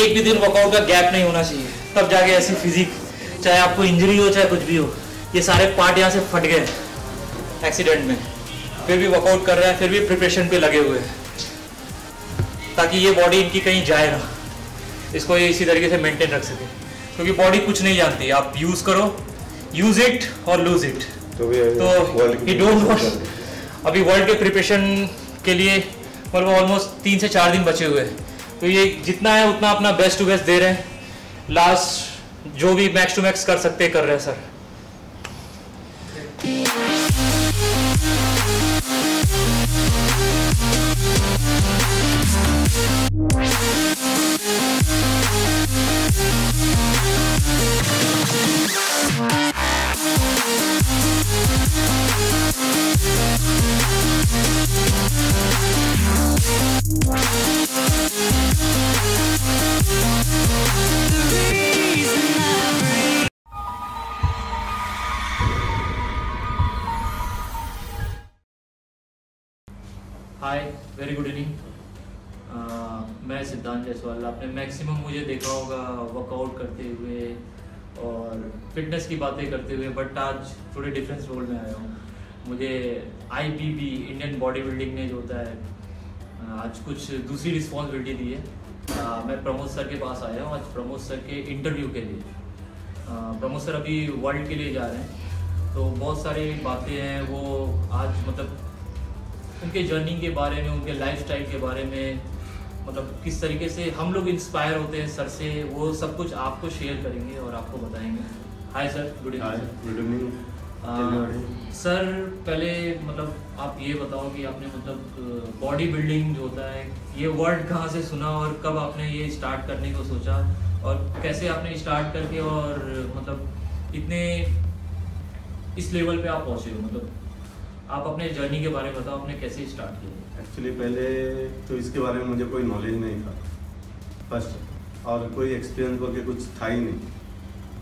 एक भी दिन वर्कआउट का गैप नहीं होना चाहिए, तब जाके ऐसी फिजिक, चाहे आपको इंजरी हो चाहे कुछ भी हो, ये सारे पार्ट यहाँ से फट गए एक्सीडेंट में, फिर भी वर्कआउट कर रहा है, फिर भी प्रिपरेशन पे लगे हुए हैं, ताकि ये बॉडी इनकी कहीं जाए ना, इसको ये इसी तरीके से मेंटेन रख सके, क्योंकि बॉडी कुछ नहीं जानती। आप यूज़ करो, यूज़ इट और लूज इट। तो ये डोंट वॉट, अभी वर्ल्ड के प्रिपरेशन के लिए मतलब ऑलमोस्ट 3 से 4 दिन बचे हुए हैं, तो ये जितना है उतना अपना बेस्ट टू बेस्ट दे रहे हैं, लास्ट जो भी मैक्स टू मैक्स कर सकते कर रहे हैं sir. Hi, very good evening, मैं सिद्धांत जायसवाल। आपने मैक्सिमम मुझे देखा होगा वर्कआउट करते हुए और फिटनेस की बातें करते हुए, बट आज थोड़े डिफरेंस रोल में आया हूँ। मुझे IBB इंडियन बॉडी बिल्डिंग ने जो होता है आज कुछ दूसरी रिस्पॉन्सिबिलिटी दी है। मैं प्रमोद सर के पास आया हूँ आज प्रमोद सर के इंटरव्यू के लिए। प्रमोद सर अभी वर्ल्ड के लिए जा रहे हैं, तो बहुत सारी बातें हैं वो आज, मतलब उनके जर्नी के बारे में, उनके लाइफस्टाइल के बारे में, मतलब किस तरीके से हम लोग इंस्पायर होते हैं सर से, वो सब कुछ आपको शेयर करेंगे और आपको बताएंगे। Hi sir, good evening sir. पहले मतलब आप ये बताओ कि आपने मतलब बॉडी बिल्डिंग जो होता है ये वर्ड कहाँ से सुना और कब आपने ये स्टार्ट करने को सोचा, और कैसे आपने स्टार्ट करके और मतलब इतने इस लेवल पर आप पहुँचे हो, मतलब आप अपने जर्नी के बारे में बताओ, आपने कैसे स्टार्ट किया? एक्चुअली पहले तो इसके बारे में मुझे कोई नॉलेज नहीं था फर्स्ट, और कोई एक्सपीरियंस करके कुछ था ही नहीं।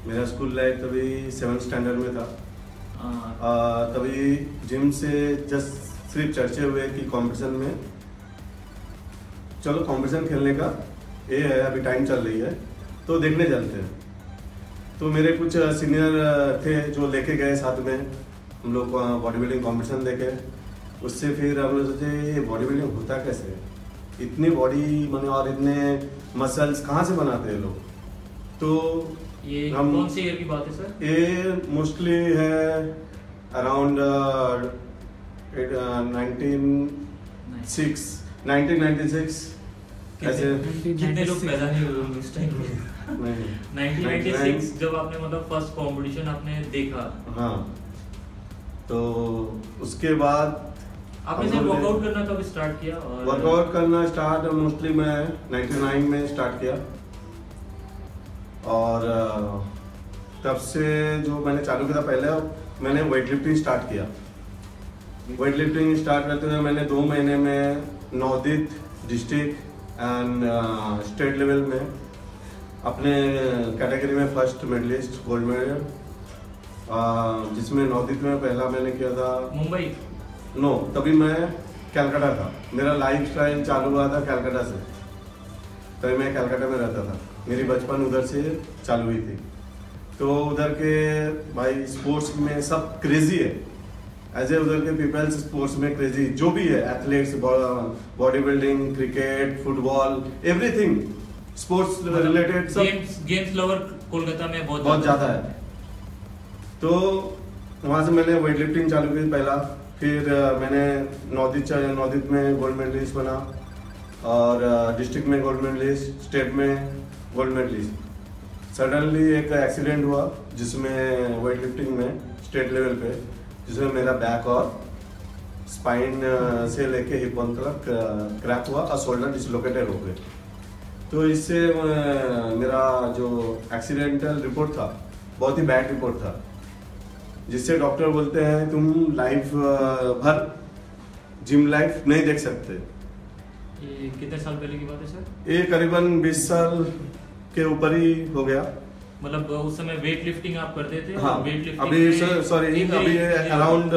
मेरा स्कूल लाइफ तभी 7th स्टैंडर्ड में था। तभी जिम से जस्ट सिर्फ चर्चे हुए कि कंपटीशन में चलो, कंपटीशन खेलने का ये है, अभी टाइम चल रही है तो देखने चलते हैं। तो मेरे कुछ सीनियर थे जो लेके गए साथ में, हम लोग को बॉडी बिल्डिंग कॉम्पिटिशन देखे। उससे फिर हम लोग सोचे ये बॉडी बिल्डिंग होता कैसे, इतनी बॉडी बने और इतने मसल्स कहाँ से बनाते हैं लोग। तो ये हम कौन सी ईयर की बात है सर? ये मोस्टली है अराउंड 1996। कितने लोग पैदा नहीं हुए उस टाइम पे? 1996 जब आपने मतलब फर्स्ट कॉम्पिटिशन आपने देखा। हाँ, तो उसके बाद आपने वर्कआउट करना कब स्टार्ट किया? और वर्कआउट करना स्टार्ट मोस्टली मैं 99 में स्टार्ट किया, और तब से जो मैंने चालू किया था, पहले मैंने वेट लिफ्टिंग स्टार्ट किया। वेट लिफ्टिंग स्टार्ट करते हुए मैंने 2 महीने में Navdeep district and state level में अपने कैटेगरी में फर्स्ट मेडलिस्ट, गोल्ड मेडल, जिसमें नवदीप में पहला मैंने किया था। मुंबई? नो, तभी मैं कलकत्ता था। मेरा लाइफस्टाइल चालू हुआ था कलकत्ता से, तभी मैं कलकत्ता में रहता था, मेरी बचपन उधर से चालू हुई थी। तो उधर के भाई स्पोर्ट्स में सब क्रेजी है, एज ए उधर के पीपल्स स्पोर्ट्स में क्रेजी जो भी है, athletes, body building, cricket, football, everything sports related सब गेम्स लवर कोलकाता में बहुत ज़्यादा है। तो वहाँ से मैंने वेट लिफ्टिंग चालू की पहला, फिर मैंने नवदीप में गोल्ड मेडलिस्ट बना, और डिस्ट्रिक्ट में गोल्ड मेडलिस्ट, स्टेट में गोल्ड मेडलिस्ट। सडनली एक एक्सीडेंट हुआ जिसमें वेट लिफ्टिंग में स्टेट लेवल पे, जिसमें मेरा बैक और स्पाइन से लेके हिप बोन तक क्रैक हुआ और शोल्डर डिसलोकेटेड हो गए। तो इससे मेरा जो एक्सीडेंटल रिपोर्ट था बहुत ही बैड रिपोर्ट था, जिससे डॉक्टर बोलते हैं तुम लाइफ भर जिम लाइफ नहीं देख सकते। ये कितने साल पहले की बात है सर? ये करीबन 20 साल के ऊपर ही हो गया। मतलब उस समय वेट लिफ्टिंग आप करते थे? हाँ, वेट लिफ्टिंग अभी सॉरी अभी अराउंड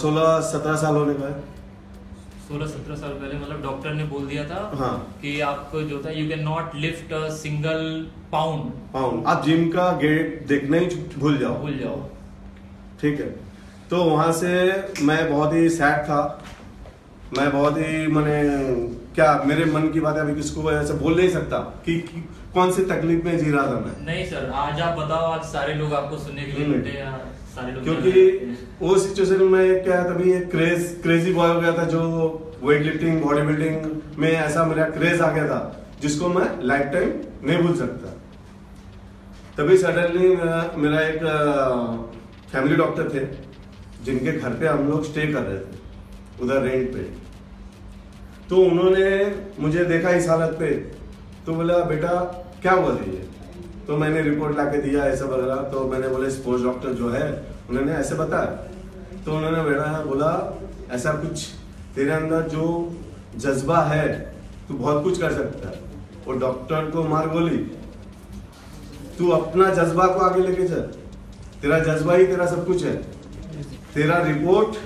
16-17 साल होने का है। 16-17 साल पहले मतलब डॉक्टर ने बोल दिया था कि आपको जो था you can not lift a single pound, आप जिम का गेट देखना ही भूल जाओ। ठीक है, तो वहाँ से मैं बहुत ही सैड था, मैं बहुत ही मैंने क्या मेरे मन की बात है अभी किसको ऐसे बोल नहीं सकता कि कौन सी तकलीफ में जी रहा था मैं। नहीं सर, आज आप बताओ, आज सारे लोग आपको सुनने के लिए बैठे हैं, सारे लोग, क्योंकि वो सिचुएशन में क्या तभी एक क्रेजी बॉय हो गया था जो वेट लिफ्टिंग बॉडी बिल्डिंग में ऐसा मेरा क्रेज आ गया था जिसको मैं लाइफ टाइम नहीं भूल सकता। तभी सडनली मेरा एक फैमिली डॉक्टर थे जिनके घर पे हम लोग स्टे कर रहे थे उधर रेंट पे, तो उन्होंने मुझे देखा इस हालत पे तो बोला बेटा क्या हुआ था, तो मैंने रिपोर्ट लाके दिया ऐसा वगैरह। तो मैंने बोले स्पोर्ट्स डॉक्टर जो है उन्होंने ऐसे बताया, तो उन्होंने बेटा बोला ऐसा कुछ तेरे अंदर जो जज्बा है तू बहुत कुछ कर सकता है, और डॉक्टर को मार बोली तू अपना जज्बा को आगे लेके चल, तेरा जज्बा ही तेरा सब कुछ है, तेरा रिपोर्ट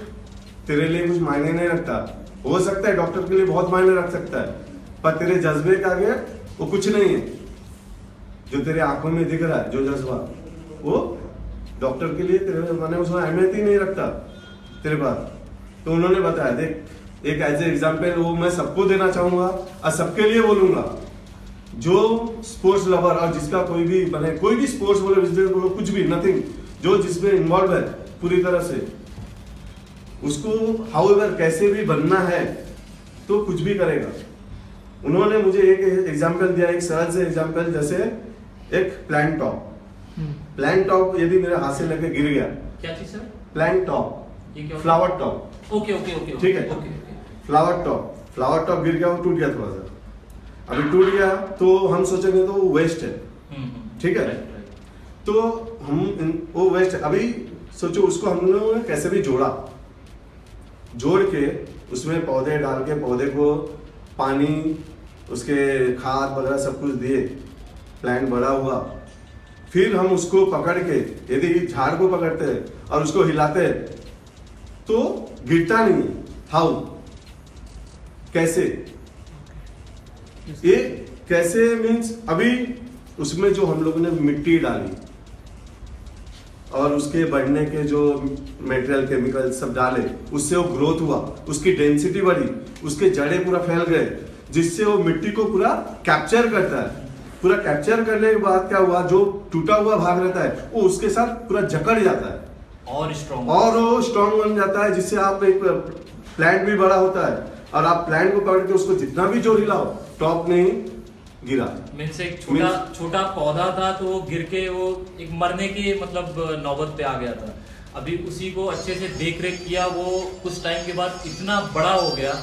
तेरे लिए कुछ मायने नहीं रखता, हो सकता है डॉक्टर के लिए बहुत मायने रख सकता है पर तेरे जज्बे का आगे वो कुछ नहीं है, जो तेरे आंखों में दिख रहा है जो जज्बा वो डॉक्टर के लिए तेरे माने उसमें अहमियत ही नहीं रखता तेरे पास। तो उन्होंने बताया, देख एक एज एग्जाम्पल वो मैं सबको देना चाहूंगा और सबके लिए बोलूंगा जो स्पोर्ट्स लवर और जिसका कोई भी माने कोई भी स्पोर्ट्स बोलो बिजनेस बोलो कुछ भी नथिंग जो जिसमें इन्वॉल्व है पूरी तरह से उसको हाउ एवर कैसे भी बनना है तो कुछ भी करेगा। उन्होंने मुझे एक एग्जाम्पल दिया, एक सरल से एग्जाम्पल, जैसे एक प्लैंक टॉप, प्लैंक टॉप यदि मेरे हाथ से लगे गिर गया, क्या चीज सर? Plank top, flower top, okay okay okay, ठीक है, फ्लावर टॉप गिर गया और टूट गया थोड़ा सा, अभी टूट गया तो हम सोचेंगे तो वेस्ट है, ठीक है, तो हम वो वेस्ट अभी सोचो उसको हम लोगों ने कैसे भी जोड़ा, जोड़ के उसमें पौधे डाल के पौधे को पानी उसके खाद वगैरह सब कुछ दिए, प्लांट बड़ा हुआ, फिर हम उसको पकड़ के यदि झाड़ को पकड़ते हैं और उसको हिलाते हैं तो गिरता नहीं, हाउ कैसे, ये कैसे मीन्स अभी उसमें जो हम लोगों ने मिट्टी डाली और उसके बढ़ने के जो मटेरियल केमिकल सब डाले उससे वो ग्रोथ हुआ, उसकी डेंसिटी बढ़ी, उसके जड़े पूरा फैल गए जिससे वो मिट्टी को पूरा कैप्चर करता है, पूरा कैप्चर करने के बाद क्या हुआ जो टूटा हुआ भाग रहता है वो उसके साथ पूरा जकड़ जाता है और वो स्ट्रांग बन जाता है, जिससे आप एक प्लांट भी बड़ा होता है और आप प्लांट को पकड़ के उसको जितना भी जोर हिलाओ टॉप नहीं गिरा। मीन्स एक छोटा पौधा था तो गिर के वो एक मरने की मतलब नौबत पे आ गया था, अभी उसी को अच्छे से देख रेख किया वो कुछ टाइम के बाद इतना बड़ा हो गया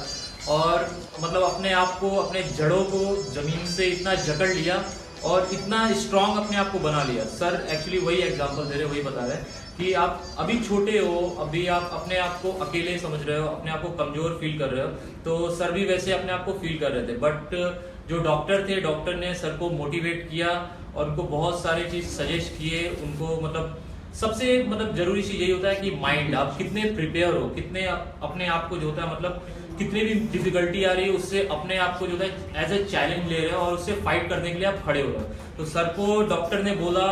और मतलब अपने आप को अपने जड़ों को जमीन से इतना जकड़ लिया और इतना स्ट्रांग अपने आप को बना लिया। सर एक्चुअली वही एग्जांपल दे रहे, वही बता रहे हैं कि आप अभी छोटे हो, अभी आप अपने आप को अकेले समझ रहे हो, अपने आप को कमजोर फील कर रहे हो, तो सर भी वैसे अपने आप को फील कर रहे थे, बट जो डॉक्टर थे डॉक्टर ने सर को मोटिवेट किया और उनको बहुत सारे चीज़ सजेस्ट किए, उनको मतलब सबसे मतलब जरूरी चीज़ यही होता है कि माइंड आप कितने प्रिपेयर हो, कितने अपने आप को जो होता है मतलब कितनी भी डिफिकल्टी आ रही है उससे अपने आप को जो है एज ए चैलेंज ले रहे हो और उससे फाइट करने के लिए आप खड़े हो रहे हो। तो सर को डॉक्टर ने बोला,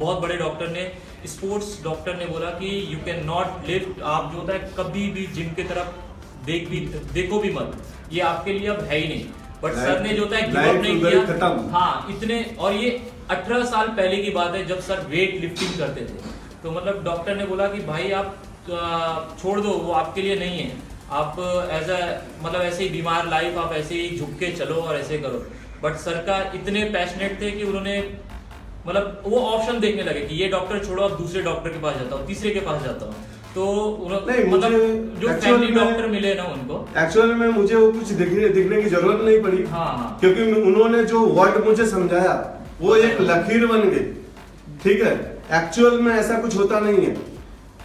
बहुत बड़े डॉक्टर ने, स्पोर्ट्स डॉक्टर ने बोला कि यू कैन नॉट लिफ्ट, आप जो होता है कभी भी जिम की तरफ देखो भी मत, ये आपके लिए अब है ही नहीं, बट सर ने जो होता है गिव अप नहीं किया। हाँ, इतने, और ये 18 साल पहले की बात है जब सर वेट लिफ्टिंग करते थे, तो मतलब डॉक्टर ने बोला कि भाई आप छोड़ दो, वो आपके लिए नहीं है, आप एज अ मतलब ऐसे ही बीमार लाइफ आप ऐसे ही झुक के चलो और ऐसे करो, बट सर का इतने पैशनेट थे कि उन्होंने मतलब वो ऑप्शन देखने लगे कि ये डॉक्टर छोड़ो अब दूसरे डॉक्टर के पास जाता हूँ, तीसरे के पास जाता हूँ, तो उन्होंने मतलब जो फैमिली डॉक्टर मिले ना उनको एक्चुअली में मुझे वो कुछ दिखने की जरूरत नहीं पड़ी। हाँ, क्योंकि उन्होंने जो वर्ड मुझे समझाया वो एक लकीर बन गई, ठीक है, एक्चुअल में ऐसा कुछ होता नहीं है,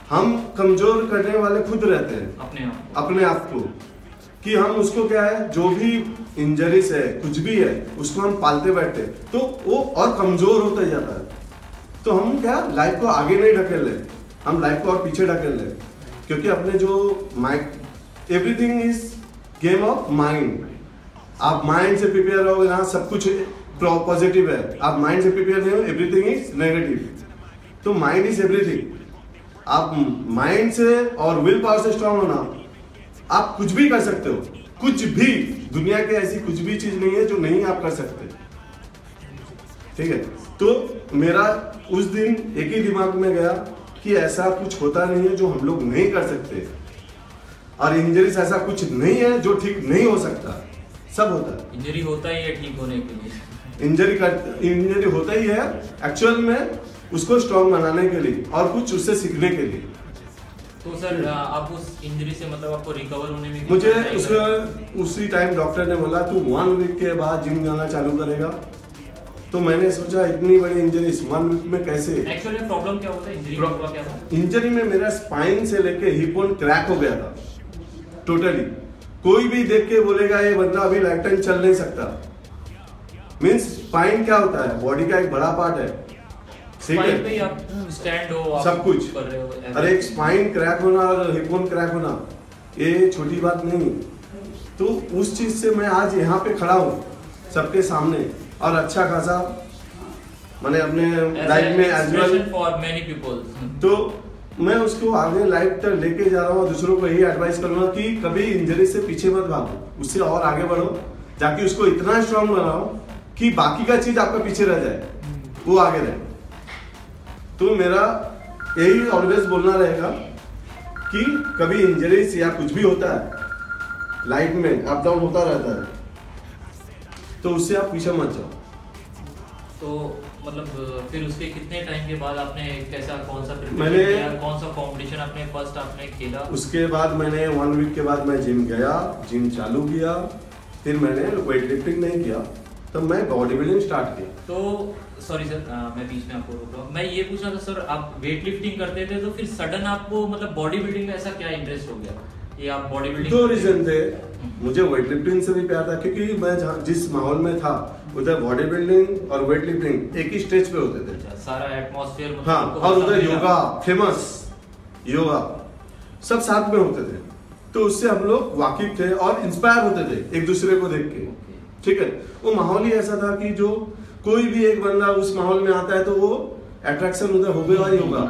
हम कमजोर करने वाले खुद रहते हैं अपने आप को कि हम उसको क्या है जो भी इंजरीज है कुछ भी है उसको हम पालते बैठते तो वो और कमजोर होता जाता है, तो हम क्या लाइफ को आगे नहीं ढकेल रहे, हम लाइफ को और पीछे ढकेल रहे, क्योंकि अपने जो mind everything is game of mind में आप माइंड से प्रिपेयर रहोगे, यहाँ सब कुछ पॉजिटिव है, आप माइंड से प्रिपेयर नहीं हो, एवरीथिंग इज नेगेटिव. तो माइंड इज एवरीथिंग. आप माइंड से और विल पावर से स्ट्रांग होना, आप कुछ भी कर सकते हो, कुछ भी. दुनिया के ऐसी कुछ भी चीज नहीं है जो नहीं आप कर सकते. ठीक है, तो मेरा उस दिन एक ही दिमाग में गया कि ऐसा कुछ होता नहीं है जो हम लोग नहीं कर सकते, और इंजरीज ऐसा कुछ नहीं है जो ठीक नहीं हो सकता. सब होता है, इंजरी होता ही है ठीक होने के लिए, इंजरी होता ही है एक्चुअल में, उसको स्ट्रॉन्ग बनाने के लिए और कुछ उससे सीखने के लिए. तो सर आप उस इंजरी से मतलब आपको रिकवर होने में मुझे उसी टाइम डॉक्टर ने बोला तू 1 वीक के बाद जिम जाना चालू करेगा. तो मैंने सोचा इतनी बड़ी इंजरी 1 वीक में कैसे. एक्चुअली प्रॉब्लम क्या होता है इंजरी? इंजरी में मेरा स्पाइन से लेके हिपोन क्रैक हो गया था टोटली. कोई भी देख के बोलेगा ये बंदा अभी लाइफ टाइम चल नहीं सकता. मीन्स स्पाइन क्या होता है? बॉडी का एक बड़ा पार्ट है. ठीक है, आप स्टैंड हो, सब कुछ कर रहे हो. अरे एक स्पाइन क्रैक होना और हिपोन क्रैक होना ये छोटी बात नहीं. तो उस चीज से मैं आज यहाँ पे खड़ा हूँ सबके सामने, और अच्छा खासा मैंने अपने लाइफ में as well for many people. तो मैं उसको आगे लाइफ तक लेके जा रहा हूँ. दूसरों को यही एडवाइस करूंगा कि कभी इंजरी से पीछे मत भागो, उससे और आगे बढ़ो, ताकि उसको इतना स्ट्रांग बनाओ कि बाकी का चीज आपका पीछे रह जाए, वो आगे रहे. तो मेरा यही ऑलवेज बोलना रहेगा कि कभी इंजरी या कुछ भी होता है लाइफ में, अप डाउन होता रहता है, तो उससे आप पीछे मत जाओ. तो मतलब फिर उसके कितने टाइम के बाद आपने कैसा कौन सा कंपटीशन आपने फर्स्ट आपने खेला? उसके बाद मैंने 1 वीक के बाद मैं जिम गया, जिम चालू किया, फिर मैंने वेट लिफ्टिंग नहीं किया, तब तो मैं बॉडी बिल्डिंग स्टार्ट किया. तो सॉरी सर मैं बीच में आपको रोक रहा हूँ. मैं ये पूछ रहा था सर आप वेट लिफ्टिंग करते थे तो फिर सडन आपको मतलब बॉडी बिल्डिंग में ऐसा क्या इंटरेस्ट हो गया? ये आप बॉडी बिल्डिंग 2 रीजन थे. मुझे वेट लिफ्टिंग से भी प्यार था क्योंकि मैं जिस माहौल में था उधर बॉडी बिल्डिंग और वेट लिफ्टिंग एक ही स्टेज पे होते थे. सारा एटमॉस्फेयर मतलब हाँ, और उधर योगा, फेमस योगा सब साथ में होते थे. तो उससे हम लोग वाकिफ थे और इंस्पायर होते थे एक दूसरे को देख के. ठीक है, वो माहौल ही ऐसा था कि जो कोई भी एक बंदा उस माहौल में आता है तो वो अट्रैक्शन उधर होगा ही होगा,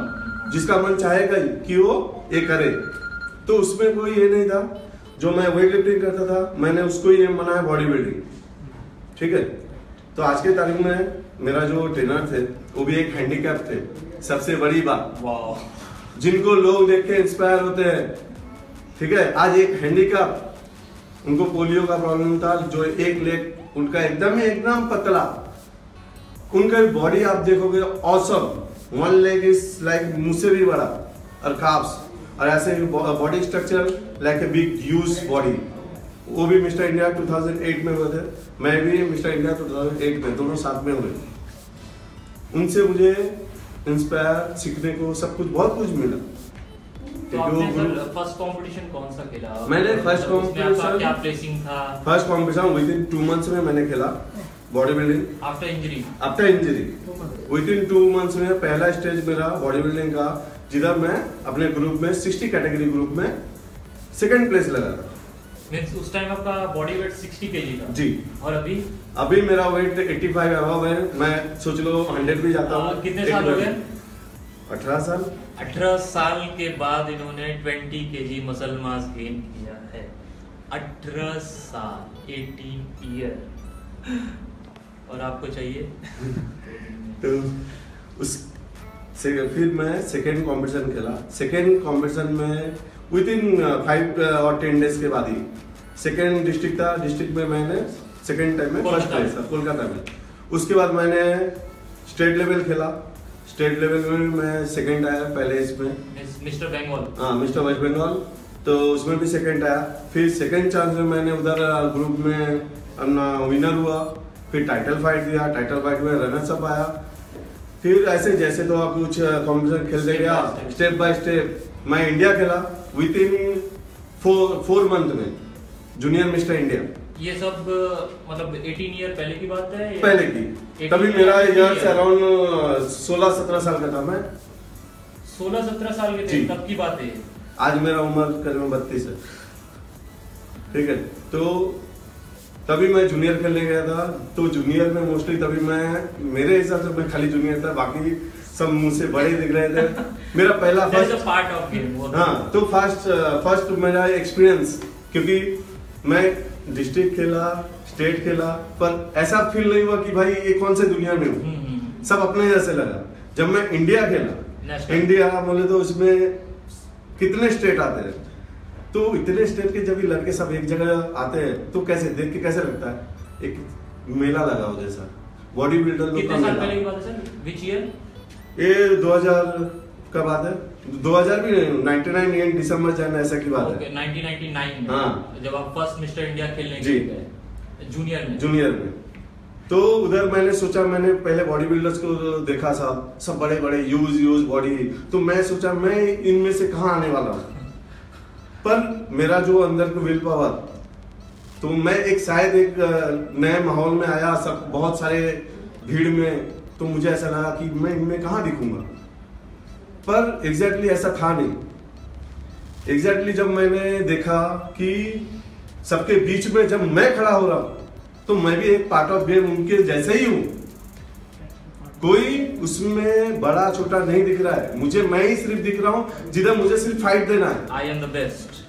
जिसका मन चाहेगा कि वो ये करे. तो उसमें कोई ये नहीं था. जो मैं वेट लिफ्टिंग करता था मैंने उसको ही एम बनाया बॉडी बिल्डिंग. ठीक है, तो आज के तारीख में मेरा जो ट्रेनर थे वो भी एक हैंडीकैप थे. सबसे बड़ी बात वाह, जिनको लोग देख के इंस्पायर होते हैं. ठीक है, आज एक हैंडीकैप, उनको पोलियो का प्रॉब्लम था, जो एक लेग उनका एकदम पतला, उनका बॉडी आप देखोगे ऑसम. 1 लेग इज लाइक मुझसे भी बड़ा, और काफ्स और ऐसे body structure like a big huge body. वो भी मिस्टर इंडिया 2008 में हुए थे, मैं भी मिस्टर इंडिया 2008 में, दोनों साथ में हुए. उनसे मुझे इंस्पायर, सीखने को सब कुछ बहुत कुछ मिला. तो आपने फर्स्ट कंपटीशन कौन सा खेला? मैंने फर्स्ट कंपटीशन विदिन 2 मंथ्स में मैंने खेला body building after injury. Within 2 months में पहला स्टेज मेरा बॉडी बिल्डिंग का, जिधर मैं अपने ग्रुप में 60 कैटेगरी ग्रुप में 2nd प्लेस लगा था. मींस उस टाइम आपका बॉडी वेट 60 केजी था जी, और अभी मेरा वेट 85 अबव है. मैं सोच लो 100 भी जाता हूँ. कितने साल हो गए? 18 साल. 18 साल के बाद इन्होंने 20 केजी मसल मास गेन किया है. 18 साल, 18 ईयर. और आपको चाहिए तो उस से फिर मैं 2nd कॉम्पिटिशन खेला. 2nd कॉम्पिटिशन में विदिन 5 और 10 डेज के बाद ही 2nd डिस्ट्रिक्ट था. डिस्ट्रिक्ट में मैंने 2nd टाइम में फर्स्ट प्राइज था कोलकाता में. उसके बाद मैंने स्टेट लेवल खेला. स्टेट लेवल में मैं 2nd आया. पहले इसमें मिस्टर बंगाल, हाँ मिस्टर वेस्ट बंगाल, तो उसमें भी 2nd आया. फिर 2nd चांस में मैंने उधर ग्रुप में विनर हुआ. फिर टाइटल फाइट दिया, टाइटल फाइट में रनर्सअप आया. फिर ऐसे जैसे तो आप कुछ कॉम्पिटिशन खेलते गया स्टेप बाय स्टेप. मैं इंडिया खेला विदिन 4 मंथ में जूनियर मिस्टर इंडिया. ये सब मतलब 18 ईयर पहले की बात है, पहले की. तभी मेरा इयर्स अराउंड 16-17 साल का था. मैं 16-17 साल के थे तब की बात है. आज मेरा उम्र करीब 32 है. ठीक है। तो तभी मैं जूनियर खेलने गया था, तो जूनियर में मोस्टली तभी मेरे हिसाब से मैं खाली जूनियर था, बाकी सब मुझसे बड़े दिख रहे थे। मेरा पहला फर्स्ट पार्ट ऑफ गेम, हाँ, तो फर्स्ट मेरा एक्सपीरियंस, क्योंकि मैं डिस्ट्रिक्ट खेला, स्टेट खेला, पर ऐसा फील नहीं हुआ कि भाई ये कौन से दुनिया में हूँ, सब अपने जैसे लगा। जब मैं इंडिया खेला, इंडिया बोले तो उसमें कितने स्टेट आते हैं, तो इतने स्टेट के जब ये लड़के सब एक जगह आते हैं तो कैसे देख के कैसे लगता है, एक मेला लगा हो जैसा, बॉडी बिल्डर लोग का मेला। ये 2000 का बात है, 2000 भी नहीं, 99 दिसंबर जान ऐसा की बात है, 1999 में। हाँ, जब आप फर्स्ट मिस्टर इंडिया खेलने गए जूनियर में, तो उधर मैंने सोचा, मैंने पहले बॉडी बिल्डर्स को देखा, सब बड़े बड़े यूज बॉडी, तो मैं सोचा मैं इनमें से कहाँ आने वाला हूँ, पर मेरा जो अंदर को विल पावर, तो मैं शायद एक नए माहौल में आया, सब बहुत सारे भीड़ में, तो मुझे ऐसा लगा कि मैं इनमें कहाँ दिखूंगा, पर एग्जैक्टली ऐसा था नहीं। एग्जैक्टली जब मैंने देखा कि सबके बीच में जब मैं खड़ा हो रहा हूँ, तो मैं भी एक पार्ट ऑफ गेम उनके जैसे ही हूँ, कोई उसमें बड़ा छोटा नहीं दिख रहा है मुझे, मैं ही सिर्फ दिख रहा हूँ, जिधर मुझे सिर्फ फाइट देना है, आई एम द बेस्ट,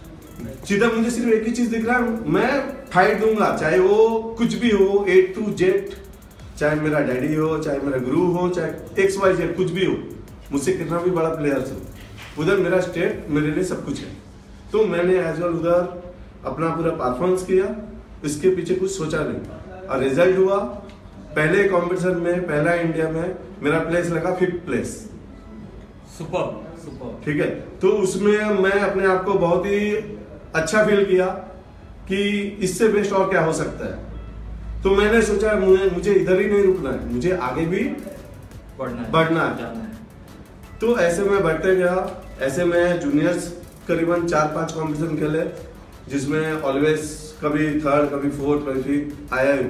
जिधर मुझे सिर्फ एक ही चीज दिख रहा है, मैं फाइट दूंगा, चाहे वो कुछ भी हो, A to Z, चाहे मेरा डैडी हो, चाहे मेरा गुरु हो, चाहे XYZ कुछ भी हो, मुझसे कितना भी बड़ा प्लेयर्स हो, उधर मेरा स्टेट मेरे लिए सब कुछ है। तो मैंने एज वेल उधर अपना पूरा परफॉर्मेंस किया, इसके पीछे कुछ सोचा नहीं, और रिजल्ट हुआ पहले कॉम्पिटिशन में, पहला इंडिया में मेरा प्लेस लगा 5th प्लेस। सुपर, ठीक है। तो उसमें मैं अपने आप को बहुत ही अच्छा फील किया कि इससे बेस्ट और क्या हो सकता है। तो मैंने सोचा मुझे इधर ही नहीं रुकना है, मुझे आगे भी बढ़ना है। तो ऐसे में बढ़ते गया, ऐसे में जूनियर्स करीबन 4-5 कॉम्पिटिशन खेले, जिसमें ऑलवेज कभी 3rd, कभी 4th, कभी 5th आया ही,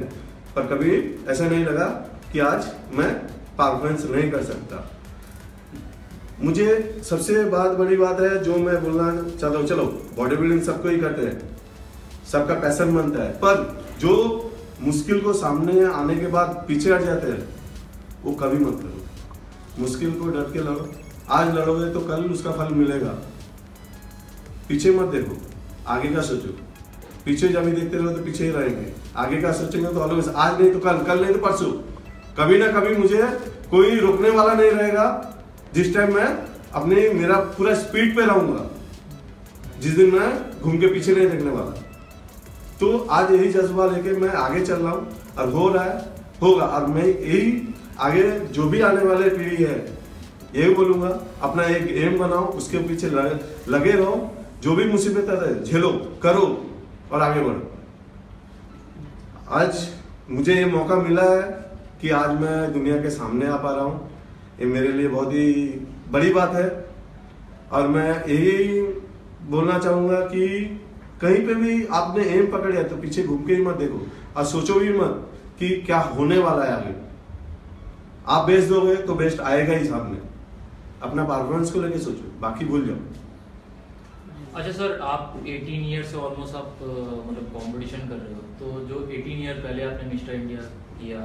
पर कभी ऐसा नहीं लगा कि आज मैं परफॉर्मेंस नहीं कर सकता। मुझे सबसे बड़ी बात है जो मैं बोलना चाहता हूँ, चलो बॉडी बिल्डिंग सबको ही करते हैं, सबका पैशन बनता है, पर जो मुश्किल को सामने आने के बाद पीछे हट जाते हैं, वो कभी मत लड़ो, मुश्किल को डर के लड़ो, आज लड़ोगे तो कल उसका फल मिलेगा। पीछे मत देखो, आगे का सोचो, पीछे जब भी देखते रहो तो पीछे ही रहेंगे, आगे का सोचेंगे तो ऑलवेज, आज नहीं तो कल, कल नहीं तो परसों, कभी ना कभी मुझे कोई रोकने वाला नहीं रहेगा, जिस टाइम मैं मेरा पूरा स्पीड पे रहूंगा, जिस दिन मैं घूम के पीछे नहीं देखने वाला। तो आज यही जज्बा लेके मैं आगे चल रहा हूँ, और हो रहा है, होगा, और मैं यही आगे जो भी आने वाले पीढ़ी है यही बोलूँगा, अपना एक एम बनाओ, उसके पीछे लगे रहो, जो भी मुसीबत आए झेलो, करो और आगे बढ़ो। आज मुझे ये मौका मिला है कि आज मैं दुनिया के सामने आ पा रहा हूँ, ये मेरे लिए बहुत ही बड़ी बात है, और मैं यही बोलना चाहूँगा कि कहीं पे भी आपने एम पकड़े है तो पीछे घूम के ही मत देखो, और सोचो भी मत कि क्या होने वाला है आगे, आप बेस्ट दोगे तो बेस्ट आएगा ही सामने, अपना परफॉर्मेंस को लेके सोचो, बाकी भूल जाओ। अच्छा सर, आप 18 ईयर से ऑलमोस्ट आप मतलब कंपटीशन कर रहे हो, तो जो 18 ईयर पहले आपने मिस्टर इंडिया किया,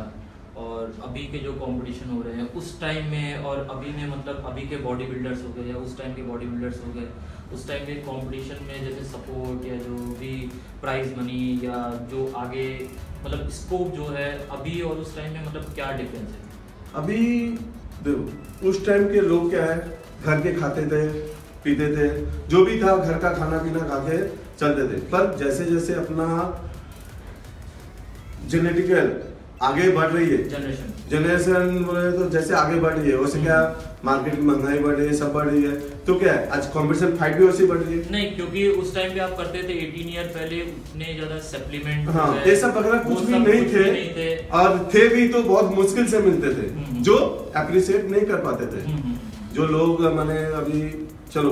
और अभी के जो कंपटीशन हो रहे हैं उस टाइम में, और अभी में मतलब अभी के बॉडी बिल्डर्स हो गए या उस टाइम के बॉडी बिल्डर्स हो गए, उस टाइम के कंपटीशन में जैसे सपोर्ट या जो भी प्राइज मनी या जो आगे मतलब स्कोप जो है अभी और उस टाइम में, मतलब क्या डिफरेंस है? अभी देखो, उस टाइम के लोग क्या है, घर के खाते थे, पीते थे, जो भी था घर का खाना पीना खा के चलते थे, पर जैसे जैसे अपना जेनेटिकल आगे बढ़ रही है, जनरेशन बोले तो जैसे आगे बढ़ रही है, वैसे क्या मार्केट में महंगाई बढ़ रही है, सब बढ़ रही है, तो क्या है आज कंपटीशन फाइट भी वैसे बढ़ रही है। नहीं, क्योंकि उस टाइम पे आप करते थे 18 ईयर पहले उतने ज्यादा सप्लीमेंट, हाँ, ये सब वगैरह कुछ भी नहीं थे, और थे भी तो बहुत मुश्किल से मिलते थे, जो अप्रिशिएट नहीं कर पाते थे जो लोग। मैंने अभी चलो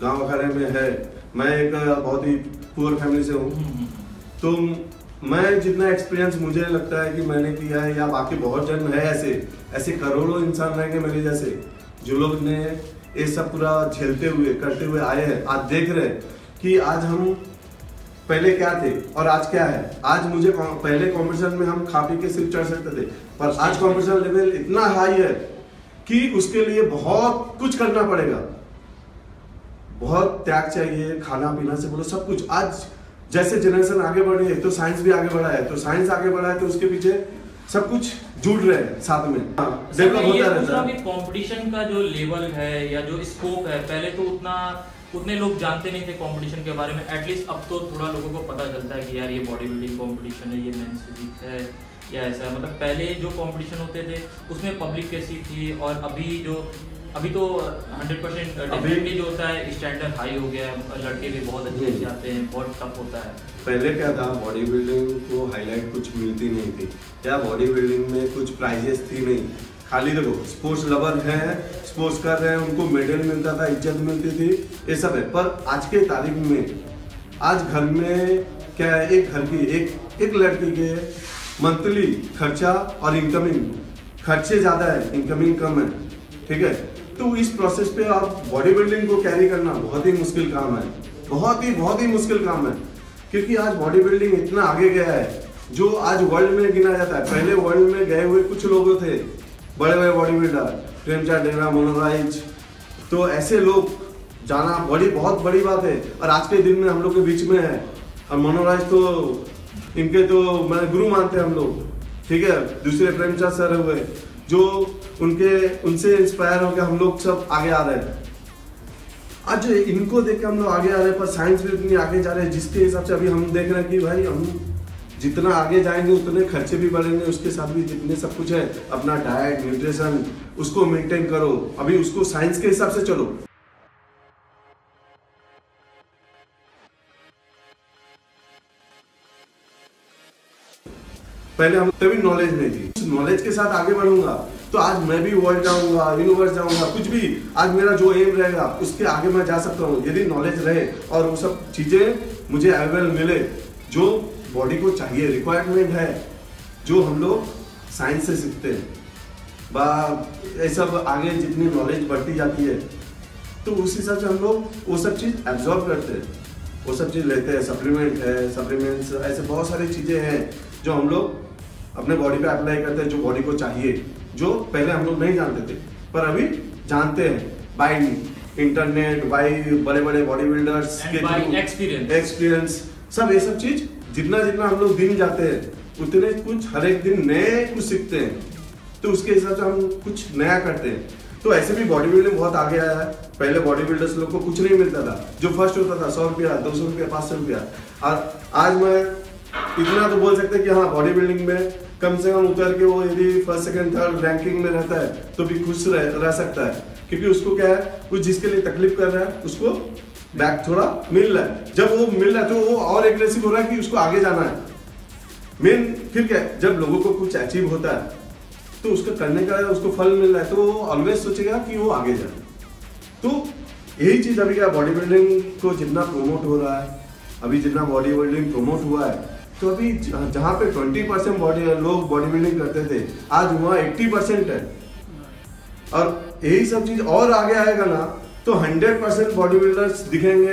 गांव अखाड़े में है, मैं एक बहुत ही पुअर फैमिली से हूँ, तो मैं जितना एक्सपीरियंस मुझे लगता है कि मैंने किया है, या बाकी बहुत जन है ऐसे करोड़ों इंसान रहेंगे मेरे जैसे, जो लोग ने ये सब पूरा झेलते हुए करते हुए आए हैं, आज देख रहे हैं कि आज हम पहले क्या थे और आज क्या है। आज मुझे पहले कंपटीशन में हम खा पी के सिर्फ चढ़ सकते थे, पर आज कंपटीशन लेवल इतना हाई है कि उसके लिए बहुत कुछ करना पड़ेगा, बहुत त्याग चाहिए, खाना पीना से बोलो सब कुछ। आज जैसे जनरेशन आगे बढ़ रही है तो साइंस भी आगे बढ़ा है, तो साइंस आगे बढ़ा है तो उसके पीछे सब कुछ जुड़ रहे हैं साथ में, डेवलप होता रहता है। कंपटीशन का जो लेवल है या जो स्कोप है, पहले तो उतने लोग जानते नहीं थे कंपटीशन के बारे में। एटलीस्ट अब तो थोड़ा लोगों को पता चलता है कि यार ये बॉडी बिल्डिंग कंपटीशन है, ये मेंस फिजिक है या ऐसा। मतलब पहले जो कंपटीशन होते थे उसमें पब्लिक कैसी थी, और अभी तो 100% डेफिनेटली जो होता है स्टैंडर्ड हाई हो गया है, लड़के भी बहुत अच्छे अच्छे आते हैं, बहुत टफ होता है। पहले क्या था, बॉडी बिल्डिंग को हाईलाइट कुछ मिलती नहीं थी, या बॉडी बिल्डिंग में कुछ प्राइजेस थी नहीं। खाली देखो स्पोर्ट्स लवर हैं, स्पोर्ट्स कर रहे हैं, उनको मेडल मिलता था, इज्जत मिलती थी, ये सब है। पर आज के तारीख में आज घर में क्या है, एक घर की एक लड़की के मंथली खर्चा और इनकमिंग खर्चे ज़्यादा है, इनकमिंग कम है, ठीक है। तो इस प्रोसेस पे आप बॉडी बिल्डिंग को कैरी करना बहुत ही मुश्किल काम है, बहुत ही मुश्किल काम है, क्योंकि आज बॉडी बिल्डिंग इतना आगे गया है जो आज वर्ल्ड में गिना जाता है। पहले वर्ल्ड में गए हुए कुछ लोग थे, बड़े बड़े बॉडी बिल्डर, प्रेमचंद राणा, मनराज, तो ऐसे लोग जाना बहुत बड़ी बात है, और आज के दिन में हम लोग के बीच में है। और मनराज तो इनके तो मैं गुरु मानते हैं हम लोग, ठीक है। दूसरे प्रेमचंद सर हुए जो उनसे इंस्पायर होकर हम लोग सब आगे आ रहे हैं। आज इनको देख के हम लोग आगे आ रहे हैं, पर साइंस भी इतनी आगे जा रहे हैं, जिसके हिसाब से अभी हम देख रहे हैं कि भाई हम जितना आगे जाएंगे उतने खर्चे भी बढ़ेंगे, उसके साथ भी जितने सब कुछ है, अपना डाइट न्यूट्रिशन उसको मेंटेन करो, अभी उसको साइंस के हिसाब से चलो। पहले हम तभी नॉलेज नहीं थी, नॉलेज के साथ आगे बढ़ूंगा तो आज मैं भी वर्ल्ड जाऊंगा, यूनिवर्स जाऊंगा, कुछ भी आज मेरा जो एम रहेगा उसके आगे मैं जा सकता हूँ, यदि नॉलेज रहे और वो सब चीज़ें मुझे अवेलेबल मिले जो बॉडी को चाहिए, रिक्वायरमेंट है जो हम लोग साइंस से सीखते हैं। बा सब आगे जितनी नॉलेज बढ़ती जाती है तो उस हिसाब से हम लोग वो सब चीज़ एब्जॉर्ब करते हैं, वो सब चीज़ लेते हैं। सप्लीमेंट है, सप्लीमेंट्स ऐसे बहुत सारी चीज़ें हैं जो हम लोग अपने बॉडी पे अप्लाई करते हैं, जो बॉडी को चाहिए, जो पहले हम लोग नहीं जानते थे पर अभी जानते हैं बाय इंटरनेट, बाय बड़े बड़े बॉडी बिल्डर्स के एक्सपीरियंस, सब ये सब चीज़ जितना जितना हम लोग दिन जाते हैं उतने कुछ हर एक दिन नए कुछ सीखते हैं, तो उसके हिसाब से हम कुछ नया करते हैं। तो ऐसे भी बॉडी बिल्डिंग बहुत आगे आया है। पहले बॉडी बिल्डर्स लोग को कुछ नहीं मिलता था, जो फर्स्ट होता था 100 रुपया, 200 रुपया, 500 रुपया। और आज मैं इतना तो बोल सकते हैं कि हाँ, बॉडी बिल्डिंग में कम से कम उतर के वो यदि फर्स्ट सेकंड थर्ड रैंकिंग में रहता है तो भी खुश रह सकता है, क्योंकि उसको क्या है, कुछ जिसके लिए तकलीफ कर रहा है उसको बैक थोड़ा मिल रहा है। जब वो मिल रहा है तो वो और एग्रेसिव हो रहा है कि उसको आगे जाना है। मेन फिर क्या है, जब लोगों को कुछ अचीव होता है तो उसका करने का उसको फल मिल रहा है तो वो ऑलवेज सोचेगा कि वो आगे जाए। तो यही चीज़ अभी क्या, बॉडी बिल्डिंग को जितना प्रोमोट हो रहा है, अभी जितना बॉडी बिल्डिंग प्रोमोट हुआ है, तो अभी जहाँ पे 20% लोग बॉडी बिल्डिंग करते थे आज वहाँ 80% है, और यही सब चीज़ और आगे आएगा ना तो 100% बॉडी बिल्डर्स दिखेंगे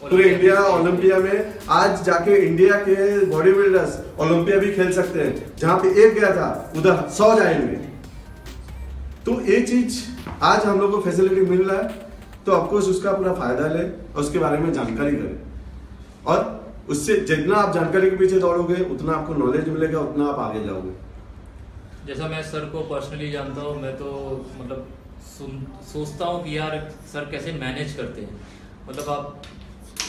पूरे इंडिया। ओलंपिया में आज जाके इंडिया के बॉडी बिल्डर्स ओलंपिया भी खेल सकते हैं, जहाँ पे एक गया था उधर 100 जाएंगे। तो ये चीज़ आज हम लोग को फैसिलिटी मिल रहा है, तो ऑफकोर्स उसका पूरा फायदा लें और उसके बारे में जानकारी करें, और उससे जितना आप जानकारी के पीछे दौड़ोगे उतना आपको नॉलेज मिलेगा, उतना आप आगे जाओगे। जैसा मैं सर को पर्सनली जानता हूँ, मैं तो मतलब सोचता हूँ कि यार सर कैसे मैनेज करते हैं। मतलब आप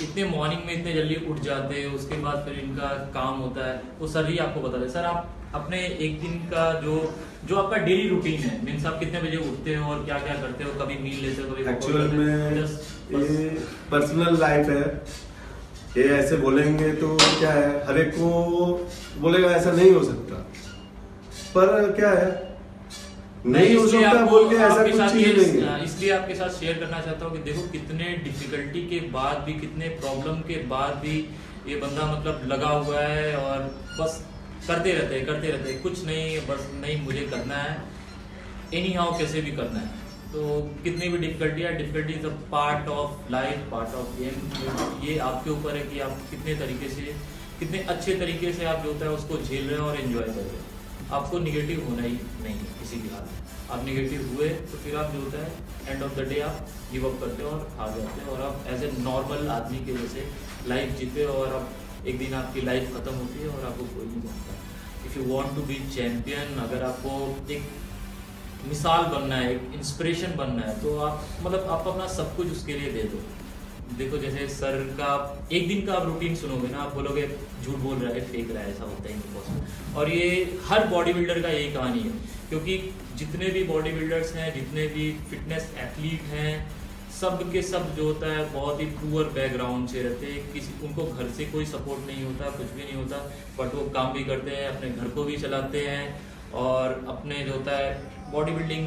इतने मॉर्निंग में इतने जल्दी उठ जाते हैं, उसके बाद फिर इनका काम होता है, वो सर ही आपको बता दें। सर आप अपने एक दिन का जो आपका डेली रूटीन है, मीन्स आप कितने बजे उठते हो और क्या क्या करते हो, कभी मील लेते हो, कभी एक्चुअल में पर्सनल लाइफ है, ये ऐसे बोलेंगे तो क्या है, हर एक को बोलेगा ऐसा नहीं हो सकता, पर क्या है नहीं हो सकता बोल के ऐसा कुछ चीज़ नहीं है। इसलिए आपके साथ शेयर करना चाहता हूँ कि देखो कितने डिफिकल्टी के बाद भी, कितने प्रॉब्लम के बाद भी ये बंदा मतलब लगा हुआ है और बस करते रहते हैं, कुछ नहीं, बस नहीं मुझे करना है, एनी हाउ कैसे भी करना है। तो कितनी भी डिफिकल्टी है, difficulty is a part of life, part of game. ये आपके ऊपर है कि आप कितने तरीके से, कितने अच्छे तरीके से आप जो होता है उसको झेल रहे हो और एंजॉय कर रहे हो। आपको निगेटिव होना ही नहीं है किसी भी हाल में। आप निगेटिव हुए तो फिर आप जो होता है एंड ऑफ द डे आप गिव अप करते हो और हार जाते हो, और आप एज ए नॉर्मल आदमी की वजह से लाइफ जीते हो, और आप एक दिन आपकी लाइफ ख़त्म होती है और आपको कोई नहीं बनता। If you want to be champion, अगर आपको एक मिसाल बनना है, एक इंस्पिरेशन बनना है, तो आप मतलब आप अपना सब कुछ उसके लिए दे दो। देखो जैसे सर का एक दिन का आप रूटीन सुनोगे ना, आप बोलोगे झूठ बोल रहा है, फेंक रहा है, ऐसा होता ही नहीं पॉसिबल। और ये हर बॉडी बिल्डर का यही कहानी है, क्योंकि जितने भी बॉडी बिल्डर्स हैं, जितने भी फिटनेस एथलीट हैं, सब के सब जो होता है बहुत ही पुअर बैकग्राउंड से रहते हैं। किसी उनको घर से कोई सपोर्ट नहीं होता, कुछ भी नहीं होता, बट वो काम भी करते हैं, अपने घर को भी चलाते हैं, और अपने जो होता है बॉडी बिल्डिंग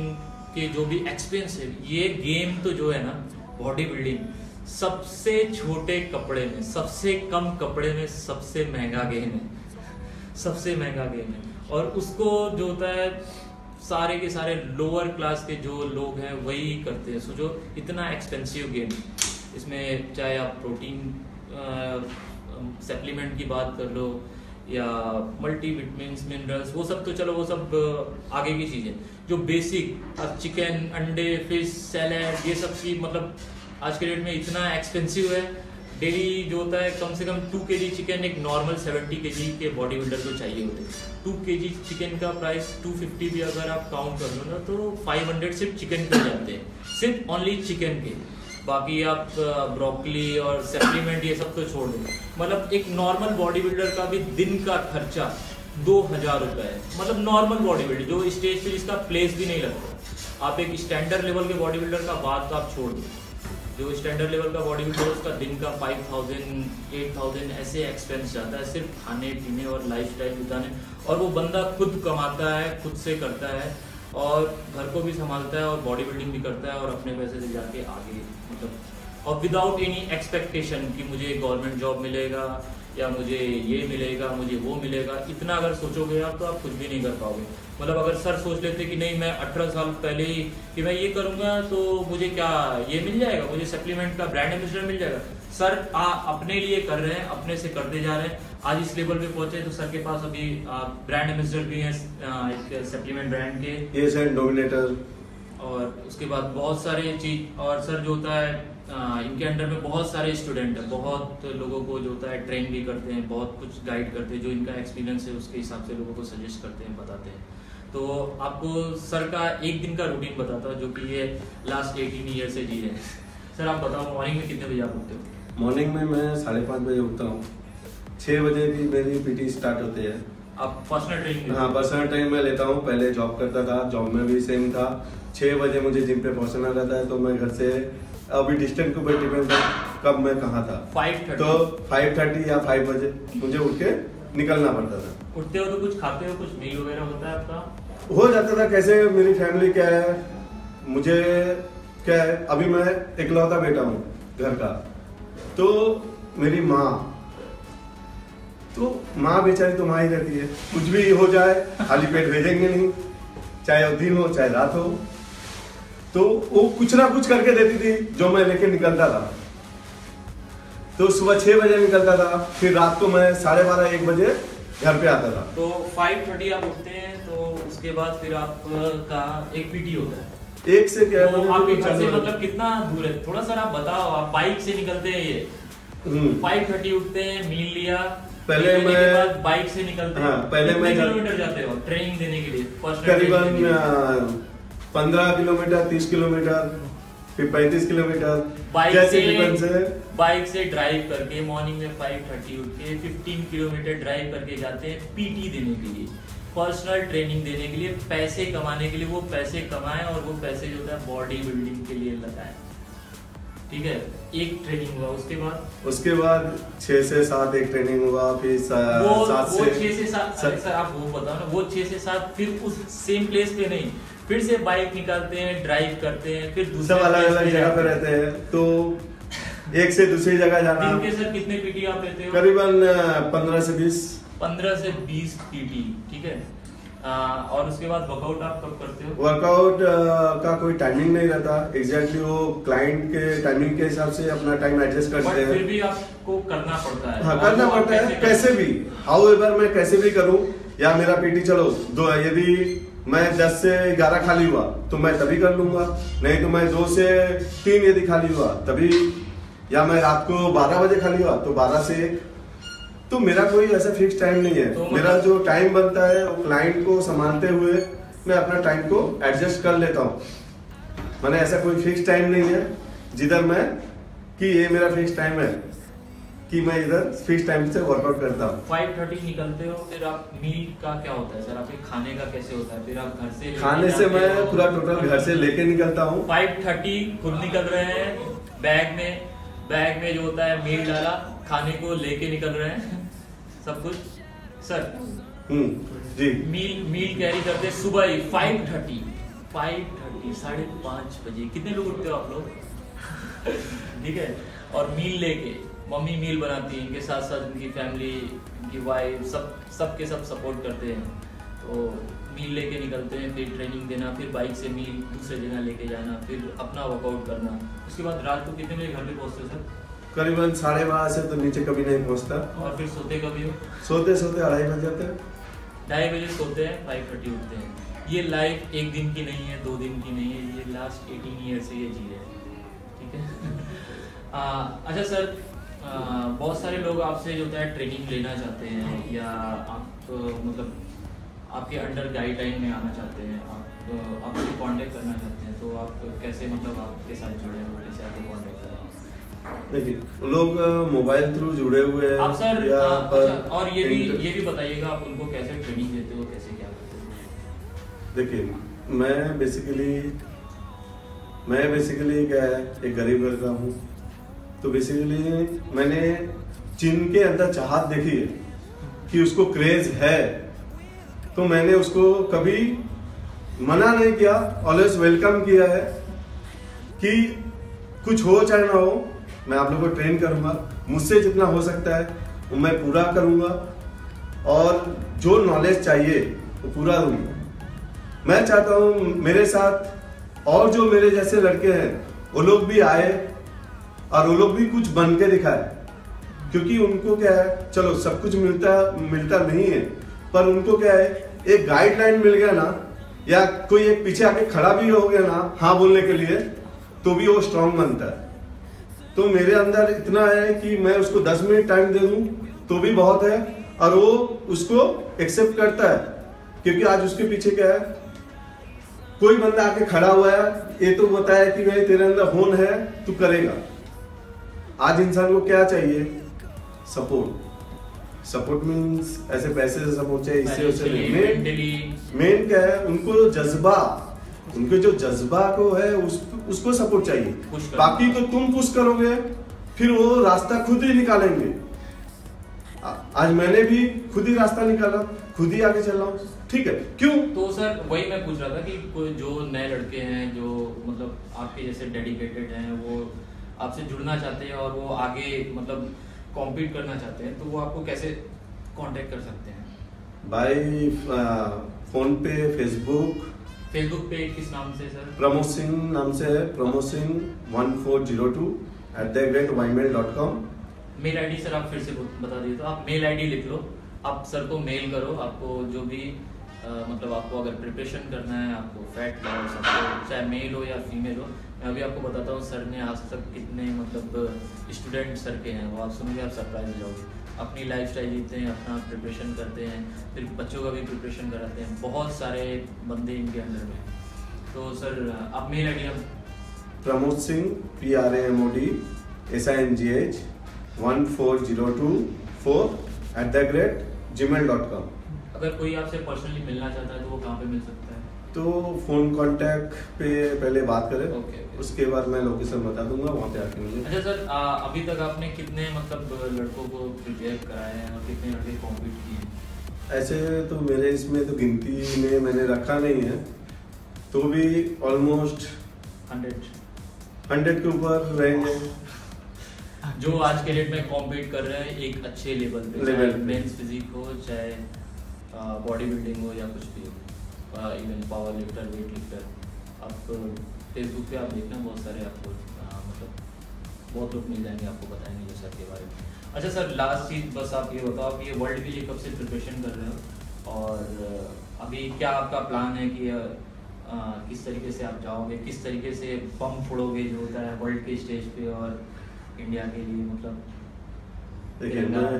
के जो भी एक्सपीरियंस है, ये गेम तो जो है ना बॉडी बिल्डिंग, सबसे छोटे कपड़े में, सबसे कम कपड़े में, सबसे महंगा गेम है, सबसे महंगा गेम है। और उसको जो होता है सारे के सारे लोअर क्लास के जो लोग हैं वही करते हैं। सो जो इतना एक्सपेंसिव गेम, इसमें चाहे आप प्रोटीन सप्लीमेंट की बात कर लो या मल्टी विटामिन्स, मिनरल्स, वो सब तो चलो वो सब आगे की चीज़ें, जो बेसिक अब चिकन, अंडे, फिश, सैलेड, ये सब चीज मतलब आज के डेट में इतना एक्सपेंसिव है। डेली जो होता है कम से कम 2 kg चिकन एक नॉर्मल 70 kg के बॉडी बिल्डर को चाहिए होते हैं। 2 kg चिकन का प्राइस 250 भी अगर आप काउंट कर लो ना, तो 500 सिर्फ चिकन के जाते हैं, सिर्फ ओनली चिकन के। बाकी आप ब्रोकली और सप्लीमेंट ये सब तो छोड़ दो, मतलब एक नॉर्मल बॉडी बिल्डर का भी दिन का खर्चा 2000 रुपये है। मतलब नॉर्मल बॉडी बिल्डर जो स्टेज पे जिसका प्लेस भी नहीं लगता, आप एक स्टैंडर्ड लेवल के बॉडी बिल्डर का बात आप छोड़ दो, जो स्टैंडर्ड लेवल का बॉडी बिल्डर उसका दिन का 5000, 8000 ऐसे एक्सपेंस जाता है, सिर्फ खाने पीने और लाइफस्टाइल बिताने। और वो बंदा खुद कमाता है, खुद से करता है, और घर को भी संभालता है, और बॉडी बिल्डिंग भी करता है, और अपने पैसे से जाके आगे मतलब, और विदाउट एनी एक्सपेक्टेशन कि मुझे गवर्नमेंट जॉब मिलेगा या मुझे ये मिलेगा, मुझे वो मिलेगा। इतना अगर सोचोगे आप तो आप कुछ भी नहीं कर पाओगे। मतलब अगर सर सोच लेते कि नहीं मैं 18 साल पहले ही कि मैं ये करूँगा तो मुझे क्या ये मिल जाएगा, मुझे सप्लीमेंट का ब्रांड एम्बेसडर मिल जाएगा। सर अपने लिए कर रहे हैं, अपने से करते जा रहे हैं, आज इस लेवल पे पहुंचे। तो सर के पास अभी ब्रांड एम्बेसडर भी हैं सप्लीमेंट ब्रांड के, यस एंड डोमिनेटर, और उसके बाद बहुत सारे चीज। और सर जो होता है इनके अंडर में बहुत सारे स्टूडेंट हैं, बहुत लोगों को जो होता है ट्रेन भी करते हैं, बहुत कुछ गाइड करते हैं, जो इनका एक्सपीरियंस है उसके हिसाब से लोगों को सजेस्ट करते हैं, बताते हैं। तो आपको सर का एक दिन का रूटीन बताता हूँ, जो कि ये लास्ट 18 ईयर से जी रहे हैं। सर आप बताओ मॉर्निंग में कितने बजे आप उठते हो? मॉर्निंग में मैं 5:30 बजे उठता हूँ, 6 बजे भी मेरी पीटी स्टार्ट होती है। आप पर्सनल ट्रेनिंग? हाँ, पर्सनल ट्रेनिंग में लेता हूँ, पहले जॉब करता था, जॉब में भी सेम था। 6 बजे मुझे जिम पे पहुँचना रहता है, तो मैं घर से अभी डिस्टेंस के ऊपर डिपेंड है कब मैं कहाँ था। 5:30 तो 5:30 या 5 बजे मुझे उठ के निकलना पड़ता था। उठते हो तो कुछ खाते हो, कुछ मील वगैरह होता है आपका? हो जाता था, कैसे मेरी फैमिली क्या है, मुझे क्या है, अभी मैं इकलौता बेटा हूँ घर का, तो मेरी माँ, तो माँ बेचारी तो माँ ही रहती है, कुछ भी हो जाए खाली पेट भेजेंगे नहीं, चाहे वो दिन हो चाहे रात हो, तो वो कुछ ना कुछ करके देती थी जो मैं लेके निकलता था। तो सुबह 6 बजे निकलता था, फिर रात को मैं 12:30-1 बजे घर पे आता था। तो 5:30 आप उठते हैं, तो उसके बाद फिर आपका एक पीटी होता है, एक से क्या तो आपके घर से मतलब कितना दूर है? थोड़ा सर आप बताओ, आप बाइक से निकलते हैं, ये 5:30 उठते हैं, मील लिया, पहले मैं बाइक से निकलता हूँ। पहले मैं किलोमीटर जाते हो ट्रेनिंग देने के लिए? करीबन 15 किलोमीटर, 30 किलोमीटर, फिर 35 किलोमीटर बाइक से ड्राइव करके। मॉर्निंग में 5:30 उठ के 15 किलोमीटर ड्राइव करके जाते हैं पीटी देने के लिए, पर्सनल ट्रेनिंग देने के लिए, पैसे कमाने के लिए। वो पैसे कमाएं और वो पैसे जो है बॉडी बिल्डिंग के लिए लगाएं, ठीक है। एक ट्रेनिंग हुआ, उसके बाद 6 से 7 एक ट्रेनिंग हुआ, फिर 7 से 7। सर आप वो बताओ ना, वो 6 से 7 फिर उस सेम प्लेस पे नहीं, फिर से बाइक निकालते हैं, ड्राइव करते हैं, फिर दूसरे अलग-अलग जगह पे रहते हैं, तो एक से दूसरी जगह जाना। दिन के सर कितने पीटी आप लेते हो? करीबन 15 से 20 पीटी, ठीक है। और उसके बाद वर्कआउट आप कब करते हो? वर्कआउट का कोई टाइमिंग नहीं रहता, एग्जैक्टली वो क्लाइंट के टाइमिंग के हिसाब से अपना टाइम एडजस्ट करते हैं। फिर भी आपको करना पड़ता है। हाँ, करना पड़ता है, कैसे भी, हाउ एवर मैं कैसे भी करूं। या मेरा पीटी चलो दो, यदि मैं 10 से 11 खाली हुआ तो मैं तभी कर लूंगा, नहीं तो मैं 2 से 3 यदि खाली हुआ तभी, या मैं रात को 12 बजे खाली हुआ तो 12 से 1। तो मेरा कोई ऐसा फिक्स टाइम नहीं है, तो मेरा जो टाइम बनता है वो क्लाइंट को संभालते हुए मैं अपना टाइम को एडजस्ट कर लेता हूँ। मैंने ऐसा कोई फिक्स टाइम नहीं है जिधर मैं कि ये मेरा फिक्स टाइम है कि मैं इधर फिक्स टाइम से वर्कआउट करता हूँ। 5:30 निकलते हो, फिर आप मील का क्या होता है सर, आपके खाने का कैसे होता है? फिर आप घर से खाने से मैं पूरा टोटल घर से लेके निकलता हूँ। 5:30 खुद निकल रहे हैं, बैग में जो होता है मील डाला, खाने को लेके निकल रहे हैं, सब कुछ सर। जी मील कैरी करते सुबह ही 5:30 5:30 साढ़े 5 बजे। कितने लोग उठते हो आप लोग? ठीक है, और मील लेके मम्मी मील बनाती है, इनके साथ साथ इनकी फैमिली, इनकी वाइफ, सब सपोर्ट करते हैं। तो मील लेके निकलते हैं, फिर ट्रेनिंग देना, फिर बाइक से मील दूसरे जगह लेके जाना, फिर अपना वर्कआउट करना। उसके बाद रात को कितने बजे घर पे पहुँचते हो सर? करीबन 12:30 से तो नीचे कभी नहीं पहुंचता। और फिर सोते कभी हो? सोते 2:30 बज जाते हैं। 2:30 बजे सोते हैं, 5:30 उठते हैं। ये लाइफ एक दिन की नहीं है, 2 दिन की नहीं है, ये लास्ट 18 ईयर से ये जी रहे हैं, ठीक है। अच्छा सर, बहुत सारे लोग आपसे जो है ट्रेनिंग लेना चाहते हैं, या आप मतलब आपके अंडर गाइडलाइन में आना चाहते हैं, आप आपसे कॉन्टेक्ट करना चाहते हैं, तो आप कैसे मतलब आपके साथ जुड़े हैं, कैसे आपको कॉन्टेक्ट करें? देखिए लोग मोबाइल थ्रू जुड़े हुए हैं। अच्छा, और ये भी बताइएगा आप उनको कैसे ट्रेनिंग देते हो, कैसे क्या करते हो? देखिए मैं बेसिकली क्या है, एक गरीब घर का हूँ, तो बेसिकली मैंने जिनके अंदर चाहत देखी है कि उसको क्रेज है, तो मैंने उसको कभी मना नहीं किया, ऑलवेज वेलकम किया है कि कुछ हो चाहे ना हो, मैं आप लोगों को ट्रेन करूंगा, मुझसे जितना हो सकता है वो मैं पूरा करूंगा, और जो नॉलेज चाहिए वो पूरा दूंगा। मैं चाहता हूं मेरे साथ और जो मेरे जैसे लड़के हैं वो लोग भी आए और वो लोग भी कुछ बन के दिखाए, क्योंकि उनको क्या है, चलो सब कुछ मिलता नहीं है, पर उनको क्या है, एक गाइडलाइन मिल गया ना, या कोई एक पीछे आके खड़ा भी हो गया ना हाँ बोलने के लिए, तो भी वो स्ट्रांग बनता है। तो मेरे अंदर इतना है कि मैं उसको 10 मिनट टाइम दे दूं तो भी बहुत है, और वो उसको एक्सेप्ट करता है, क्योंकि आज उसके पीछे क्या है, कोई बंदा आके खड़ा हुआ है, ये तो बताया कि भाई तेरे अंदर होन है, तू करेगा। आज इंसान को क्या चाहिए, सपोर्ट मीन्स ऐसे पैसे से सपोर्ट चाहिए, इससे उससे मेन क्या है, उनको उनके जो जज्बा को है उसको सपोर्ट चाहिए, बाकी तो तुम पुश करोगे, फिर वो रास्ता खुद ही निकालेंगे। आज मैंने भी खुद ही रास्ता निकाला, खुद ही आगे चल रहा हूँ, ठीक है। क्यों? तो सर वही मैं पूछ रहा था कि जो नए लड़के हैं, जो मतलब आपके जैसे डेडिकेटेड हैं, वो आपसे जुड़ना चाहते हैं और वो आगे मतलब कॉम्पीट करना चाहते हैं, तो वो आपको कैसे कॉन्टेक्ट कर सकते हैं? भाई फोन पे, फेसबुक पे किस नाम से सर? प्रमोद सिंह नाम से है, promodsingh1402@ymail.com। मेल आईडी सर आप फिर से बता दीजिए, तो आप मेल आईडी लिख लो, आप सर को मेल करो, आपको जो भी मतलब आपको अगर प्रिपरेशन करना है, आपको फैट का सबको, चाहे मेल हो या फीमेल हो। मैं अभी आपको बताता हूँ सर ने आज तक कितने मतलब स्टूडेंट सर के हैं, वो आप सुनिए, आप सरप्राइज हो जाओगे। अपनी लाइफ स्टाइल जीते हैं, अपना प्रिपरेशन करते हैं, फिर बच्चों का भी प्रिपरेशन कराते हैं, बहुत सारे बंदे इनके अंदर में। तो सर आप mail ID Pramod Singh PRAMODSINGH1402@gmail.com। अगर कोई आपसे पर्सनली मिलना चाहता है तो वो कहाँ पे मिल सकता है? तो फोन कांटेक्ट पे पहले बात करें, okay. उसके बाद मैं लोकेशन बता दूंगा, वहाँ पे आके मिलें। अच्छा सर, अभी तक आपने कितने मतलब लड़कों को प्रिपेयर कराए हैं और कितने लड़के कॉम्पीट किए हैं? ऐसे तो मेरे इसमें तो गिनती में मैंने रखा नहीं है, तो भी ऑलमोस्ट 100 के ऊपर रहेंगे जो आज के डेट में कॉम्पीट कर रहे हैं एक अच्छे लेवल पे, चाहे मेंस फिजिक हो, चाहे बॉडी बिल्डिंग हो या कुछ भी हो, even power lifter, weight lifter, आप फेसबुक पे आप देखना बहुत सारे आपको मतलब बहुत लोग मिल जाएंगे आपको बताएंगे सर के बारे में। अच्छा सर, लास्ट चीज़ बस आप ये बताओ, आप ये वर्ल्ड के लिए कब से प्रिपरेशन कर रहे हो और अभी क्या आपका प्लान है कि किस तरीके से आप जाओगे, किस तरीके से बम फोड़ोगे जो होता है वर्ल्ड के स्टेज पे और इंडिया के लिए, मतलब देखिए मैं और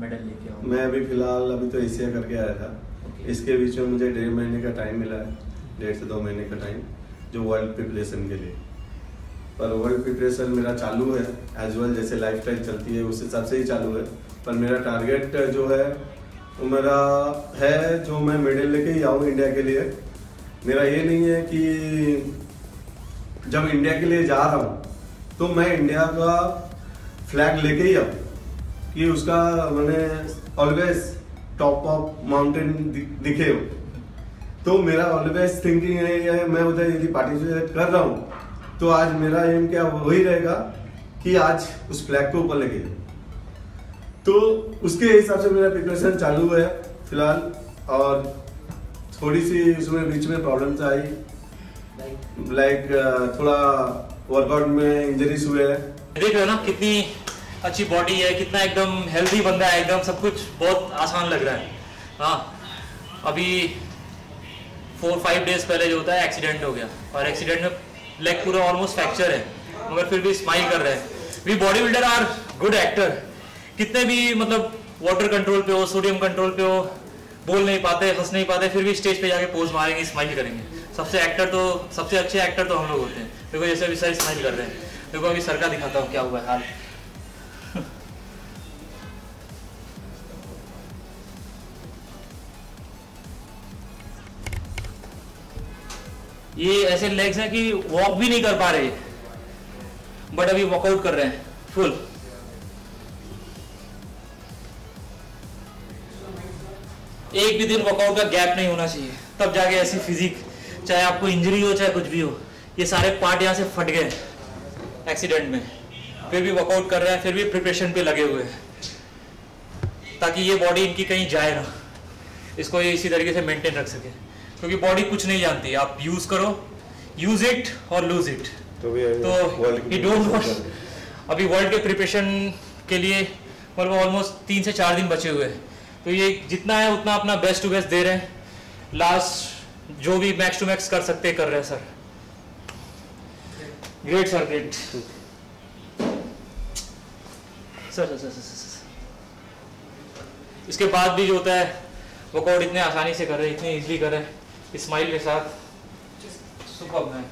मेडल लेके आऊँ। मैं अभी फ़िलहाल अभी तो एशिया करके आया था okay. इसके बीच में मुझे 1.5 महीने का टाइम मिला है, 1.5 से 2 महीने का टाइम जो वर्ल्ड प्रिपरेशन के लिए, पर वर्ल्ड प्रिपरेशन मेरा चालू है एज वेल, जैसे लाइफ स्टाइल चलती है उस हिसाब से ही चालू है। पर मेरा टारगेट जो है वो मेरा है जो मैं मेडल लेके ही आऊँ इंडिया के लिए। मेरा ये नहीं है कि जब इंडिया के लिए जा रहा हूँ तो मैं इंडिया का फ्लैग लेके ही आऊँ कि उसका मैंने ऑलवेज टॉप ऑफ माउंटेन दिखे हो। तो मेरा ऑलवेज थिंकिंग है मैं उधर यदि पार्टिसिपेट कर रहा हूँ तो आज मेरा एम क्या वही रहेगा कि आज उस फ्लैग को ऊपर लेके जाऊँ। तो उसके हिसाब से मेरा प्रिपरेशन चालू है फिलहाल, और थोड़ी सी उसमें बीच में प्रॉब्लम्स आई, लाइक थोड़ा वर्कआउट में इंजरीज हुए हैं। देख रहे हो ना कितनी अच्छी बॉडी है, कितना एकदम हेल्दी बंदा है, एकदम सब कुछ बहुत आसान लग रहा है। हाँ, अभी 4-5 डेज पहले जो होता है एक्सीडेंट हो गया और एक्सीडेंट में लेग पूरा ऑलमोस्ट फ्रैक्चर है, मगर फिर भी स्माइल कर रहे हैं। We body builder are good actor, कितने भी मतलब वाटर कंट्रोल पे हो, सोडियम कंट्रोल पे हो, बोल नहीं पाते, हंस नहीं पाते, फिर भी स्टेज पे जाके पोज मारेंगे, स्माइल करेंगे। सबसे अच्छे एक्टर तो हम लोग होते हैं। देखो जैसे अभी सर स्माइल कर रहे हैं, देखो अभी सर का दिखाता हूँ क्या हुआ है हाल। ये ऐसे लेग्स हैं कि वॉक भी नहीं कर पा रहे, बट अभी वॉकआउट कर रहे हैं फुल। एक भी दिन वर्कआउट का गैप नहीं होना चाहिए, तब जाके ऐसी फिजिक, चाहे आपको इंजरी हो चाहे कुछ भी हो। ये सारे पार्ट यहाँ से फट गए एक्सीडेंट में, फिर भी वर्कआउट कर रहे हैं, फिर भी प्रिपरेशन पे लगे हुए हैं, ताकि ये बॉडी इनकी कहीं जाए ना, इसको ये इसी तरीके से मेंटेन रख सके। क्योंकि बॉडी कुछ नहीं जानती, आप यूज़ करो, यूज इट और लूज इट। तो ये डोंट वॉट, अभी वर्ल्ड के प्रिपरेशन के लिए मतलब ऑलमोस्ट 3 से 4 दिन बचे हुए हैं, तो ये जितना है उतना अपना बेस्ट टू बेस्ट दे रहे हैं। लास्ट जो भी मैक्स टू मैक्स कर सकते कर रहे हैं sir. Great sir, great sir, sir, sir, sir. इसके बाद भी जो होता है वर्कआउट इतने आसानी से कर रहे हैं, इतने इजीली कर रहे हैं, स्माइल के साथ। Super man,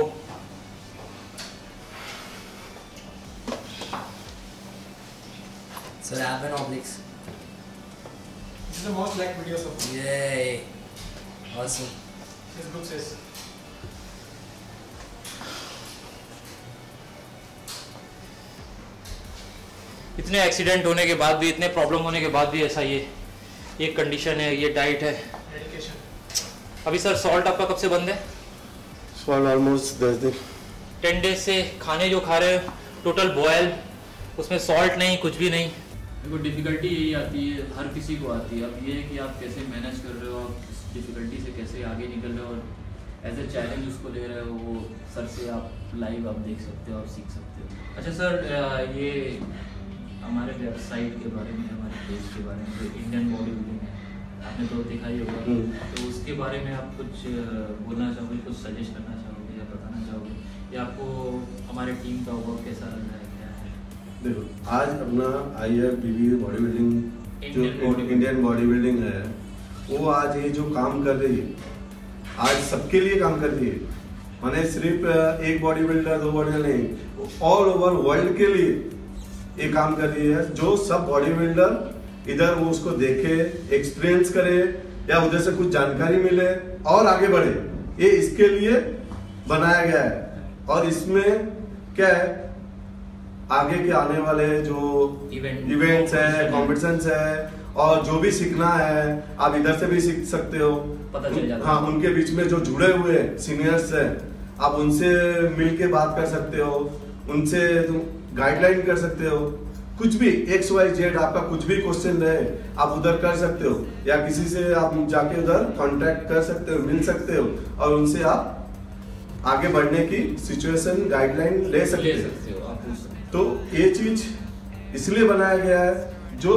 oh so I've been obliques. This is the most liked video so far. Yay, awesome. This group says इतने एक्सीडेंट होने के बाद भी, इतने प्रॉब्लम होने के बाद भी ऐसा ये कंडीशन है, ये डाइट है, मेडिकेशन। अभी सर सॉल्ट आपका कब से बंद है? सॉल्ट ऑलमोस्ट 10 डेज से खाने जो खा रहे हो टोटल बॉयल, उसमें सॉल्ट नहीं, कुछ भी नहीं। देखो डिफिकल्टी यही आती है, हर किसी को आती है। अब ये है कि आप कैसे मैनेज कर रहे हो, आप इस डिफिकल्टी से कैसे आगे निकल रहे हो और एज ए चैलेंज उसको ले रहे हो, वो सर से आप लाइव आप देख सकते हो, आप सीख सकते हो। अच्छा सर, ये हमारे वेबसाइट के बारे में, हमारे पेज के बारे में, तो इंडियन बॉडी बिल्डिंग आपने तो देखा ही होगा, तो उसके बारे में आप कुछ बोलना चाहोगे, कुछ सजेस्ट करना चाहोगे या बताना चाहोगे, या आपको हमारे टीम का वर्क कैसा लग रहा है? देखो आज अपना IFBB बॉडी बिल्डिंग जो इंडियन बॉडी बिल्डिंग है, वो आज ये जो काम कर रही है, आज सबके लिए काम कर रही है। मैंने सिर्फ एक बॉडी बिल्डर 2 बॉडी बिल्डर नहीं, ऑल ओवर वर्ल्ड के लिए ये काम कर रही है। जो सब बॉडी बिल्डर इधर वो उसको देखे, एक्सपीरियंस करे या उधर से कुछ जानकारी मिले और आगे बढ़े, ये इसके लिए बनाया गया है। और इसमें क्या है, आगे के आने वाले जो इवेंट्स है, कॉम्पिटिशन्स है, और जो भी सीखना है आप इधर से भी सीख सकते हो, पता चल जाता। हाँ, उनके बीच में जो जुड़े हुए सीनियर्स हैं, आप उनसे मिल के बात कर सकते हो, उनसे गाइडलाइन कर सकते हो, कुछ भी एक्स वाई जेड आपका कुछ भी क्वेश्चन रहे आप उधर कर सकते हो, या किसी से आप जाके उधर कॉन्टैक्ट कर सकते हो, मिल सकते हो और उनसे आप आगे बढ़ने की सिचुएशन गाइडलाइन ले सकते हो। तो ये चीज इसलिए बनाया गया है जो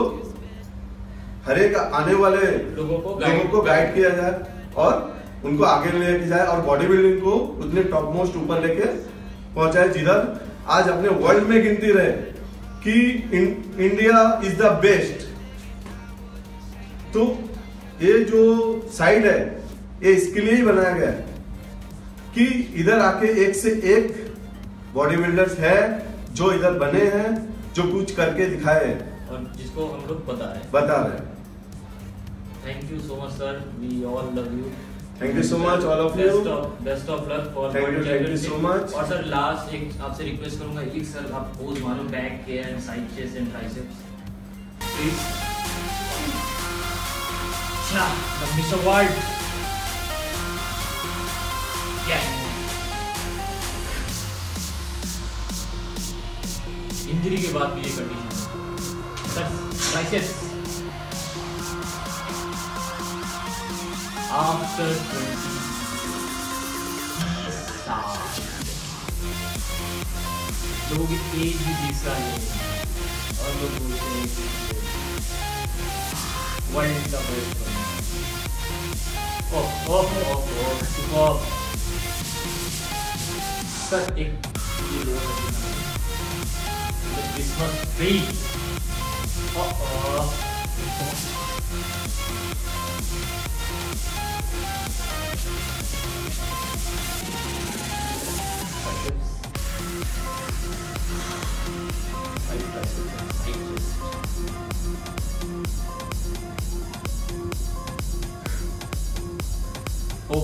हर एक आने वाले लोगों को गाइड किया जाए और उनको आगे लेके जाए और बॉडी बिल्डिंग को उतने टॉप मोस्ट ऊपर लेके पहुंचाए जिधर आज अपने वर्ल्ड में गिनती रहे कि इंडिया इज द बेस्ट। तो ये जो साइड है ये इसके लिए ही बनाया गया है कि इधर आके एक से एक बॉडी बिल्डर्स है जो इधर बने हैं, जो कुछ करके दिखाए और जिसको हम लोग बता रहे हैं। Thank you so much sir, we all love you. Thank you so much all of you, best of luck for thank you so much. और सर लास्ट एक आपसे रिक्वेस्ट करूंगा, एक सर आप पोज मारो, बैक के and side chest and triceps please. अच्छा mister world yes, injury के बाद भी ये कंडीशन सर ट्राइसेप्स आफ्टर 20 साल लोग एज भी 20 साल और लोग बोलते हैं वर्ल्ड का बेस्ट बना। ओह सर एक Christmas tree hope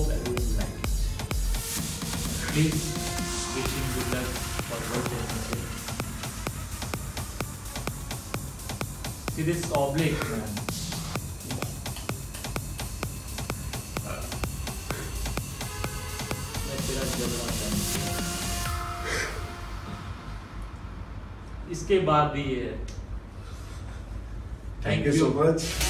that you will like it. Please wishing good luck for your business. See this oblique man. इसके बाद भी ये। Thank you so much.